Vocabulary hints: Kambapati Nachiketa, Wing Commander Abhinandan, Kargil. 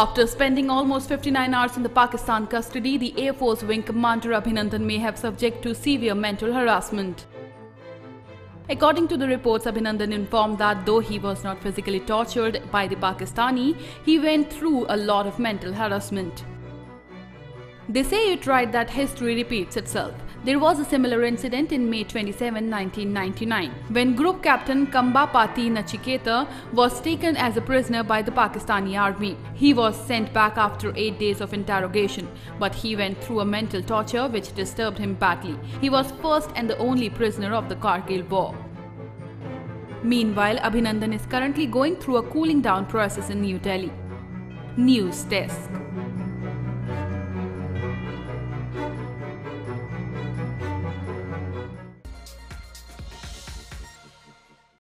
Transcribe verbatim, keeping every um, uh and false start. After spending almost fifty-nine hours in the Pakistan custody, the Air Force Wing Commander Abhinandan may have subject to severe mental harassment. According to the reports, Abhinandan informed that though he was not physically tortured by the Pakistani, he went through a lot of mental harassment. They say it right that history repeats itself. There was a similar incident in May twenty-seventh, nineteen ninety-nine, when Group Captain Kambapati Nachiketa was taken as a prisoner by the Pakistani army. He was sent back after eight days of interrogation, but he went through a mental torture which disturbed him badly. He was first and the only prisoner of the Kargil war. Meanwhile, Abhinandan is currently going through a cooling down process in New Delhi. News Desk.